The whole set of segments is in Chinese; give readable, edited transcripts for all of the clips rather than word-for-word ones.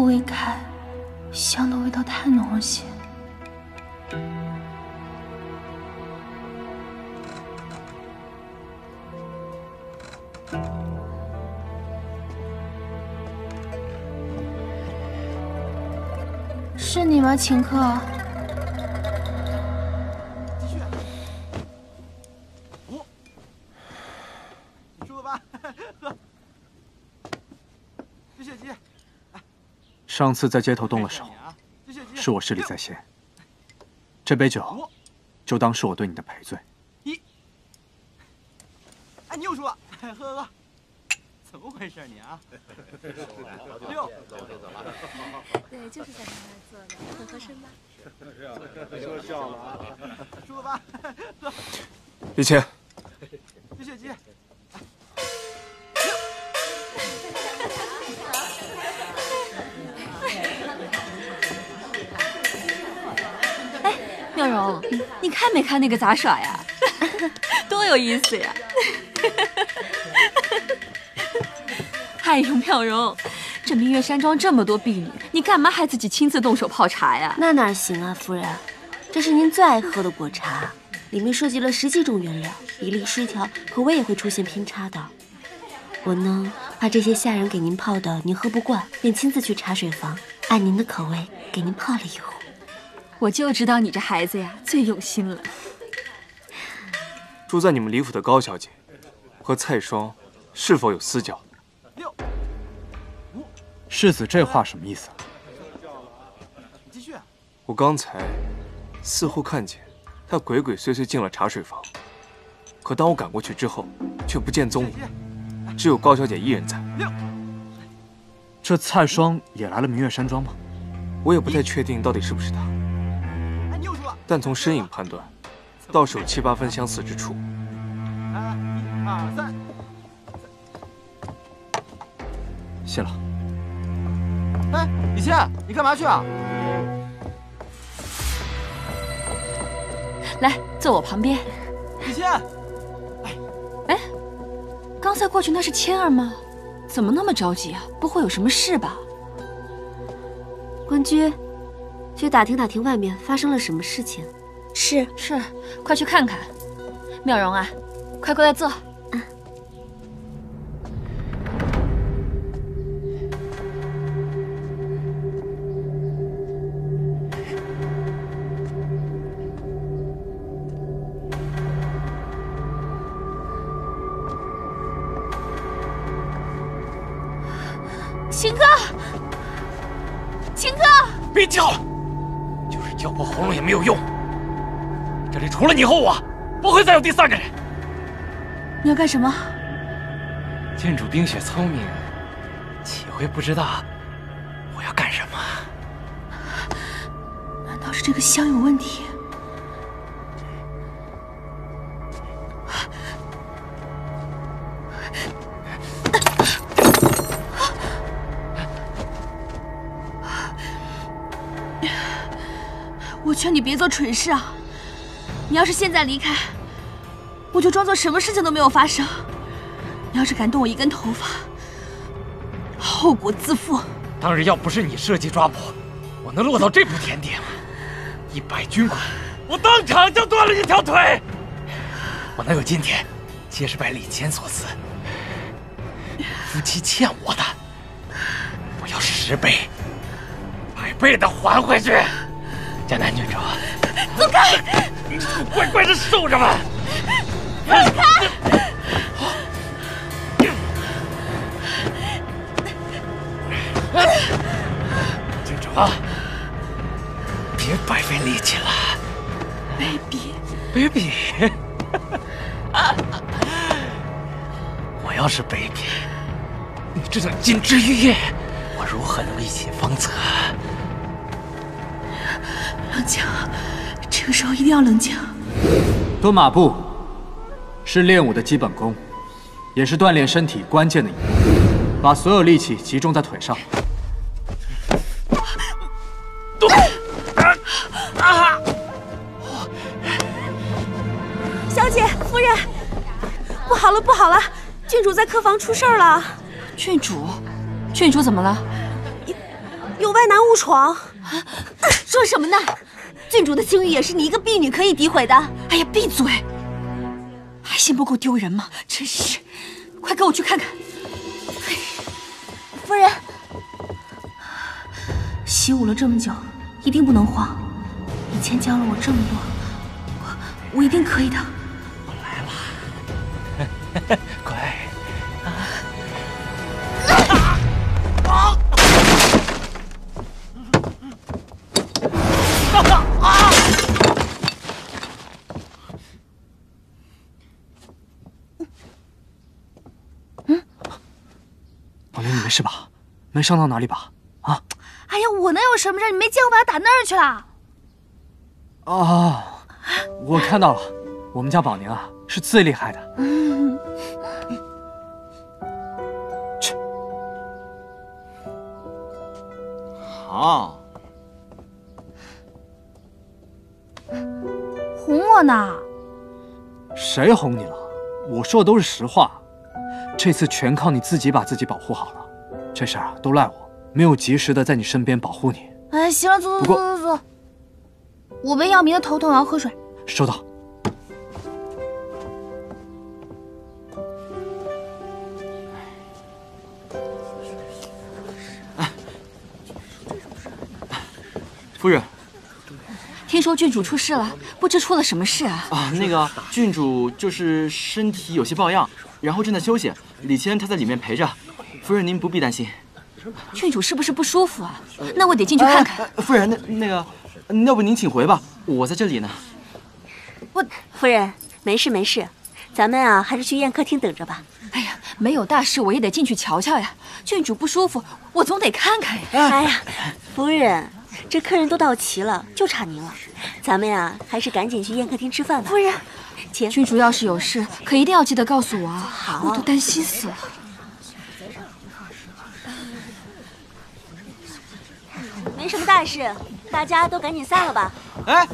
火未开，香的味道太浓了些。是你吗，秦克？ 上次在街头动了手，是我失礼在先。这杯酒，就当是我对你的赔罪。哎，你又输了，喝喝喝！怎么回事你啊？六，对，就是在这儿坐的，很合身吧？是说笑了啊，输了吧？走。李青，李雪姬。 妙容，你看没看那个杂耍呀？多有意思呀！哎呦，妙容，这明月山庄这么多婢女，你干嘛还自己亲自动手泡茶呀？那哪行啊，夫人，这是您最爱喝的果茶，里面涉及了10几种原料，比例失调，口味也会出现偏差的。我呢，怕这些下人给您泡的您喝不惯，便亲自去茶水房，按您的口味给您泡了一壶。 我就知道你这孩子呀，最用心了。住在你们李府的高小姐和蔡双是否有私交？世子，这话什么意思啊？继续。我刚才似乎看见他鬼鬼祟祟进了茶水房，可当我赶过去之后，却不见踪影，只有高小姐一人在。这蔡双也来了明月山庄吗？我也不太确定到底是不是她。 但从身影判断，倒是有7、8分相似之处。1、2、3，谢了。哎，李倩，你干嘛去啊？来，坐我旁边。李倩，哎，刚才过去那是谦儿吗？怎么那么着急啊？不会有什么事吧？官居。 去打听打听外面发生了什么事情。是，快去看看。妙容啊，快过来坐。嗯。秦哥，秦哥，别叫了。 叫破喉咙也没有用，这里除了你和我，不会再有第3个人。你要干什么？郡主冰雪聪明，岂会不知道我要干什么？难道是这个香有问题？我劝你别做蠢事啊！你要是现在离开，我就装作什么事情都没有发生。你要是敢动我1根头发，后果自负。当日要不是你设计抓捕，我能落到这步田地吗？100军棍，我当场就断了1条腿。我能有今天，皆是拜李谦所赐。夫妻欠我的，我要10倍、100倍的还回去。 江南郡主，走开！乖乖的受着吧。走开！郡主，别白费力气了。baby， 我要是 baby， 你这叫金枝玉叶，我如何能一解方策？ 冷静，这个时候一定要冷静。蹲马步是练武的基本功，也是锻炼身体关键的一步。把所有力气集中在腿上。小姐，夫人，不好了，不好了！郡主在客房出事了。郡主，怎么了？有外男误闯，说什么呢？郡主的清誉也是你一个婢女可以诋毁的。哎呀，闭嘴！还嫌不够丢人吗？真是！快跟我去看看。夫人，习武了这么久，一定不能慌。以前教了我这么多，我一定可以的。我来了，乖。 没事吧？没伤到哪里吧？啊！哎呀，我能有什么事？你没见我把他打那儿去了？哦，我看到了，我们家宝宁啊是最厉害的。去。好。哄我呢？谁哄你了？我说的都是实话，这次全靠你自己把自己保护好了。 这事儿啊，都赖我没有及时的在你身边保护你。哎，行了，走。我胃要迷的头疼，我要喝水。收到。哎，夫人，听说郡主出事了，不知出了什么事啊？啊，那个郡主就是身体有些抱恙，然后正在休息，李谦他在里面陪着。 夫人，您不必担心。郡主是不是不舒服啊？那我得进去看看。夫人，那个，要不您请回吧，我在这里呢。夫人，没事，咱们啊还是去宴客厅等着吧。哎呀，没有大事我也得进去瞧瞧呀。郡主不舒服，我总得看看呀。哎呀，夫人，这客人都到齐了，就差您了。咱们呀还是赶紧去宴客厅吃饭吧。夫人，请。郡主要是有事，可一定要记得告诉我啊。好，我都担心死了。 没什么大事，大家都赶紧散了吧。哎，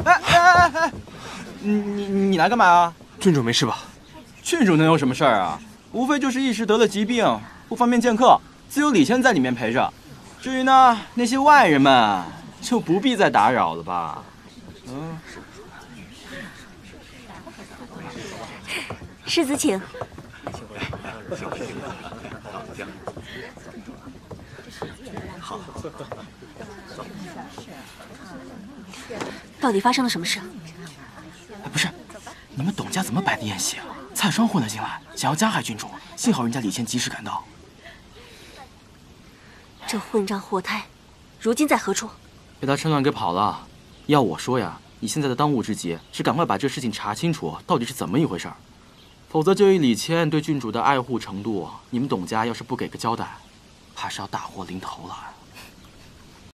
你来干嘛啊？郡主没事吧？郡主能有什么事儿啊？无非就是一时得了疾病，不方便见客，自有李谦在里面陪着。至于呢，那些外人们就不必再打扰了吧。嗯，世子请。 好，到底发生了什么事？哎，不是，你们董家怎么摆的宴席啊？蔡双混了进来，想要加害郡主，幸好人家李谦及时赶到。这混账祸胎，如今在何处？被他趁乱给跑了。要我说呀，你现在的当务之急是赶快把这事情查清楚，到底是怎么一回事儿。否则，就以李谦对郡主的爱护程度，你们董家要是不给个交代， 怕是要大祸临头了。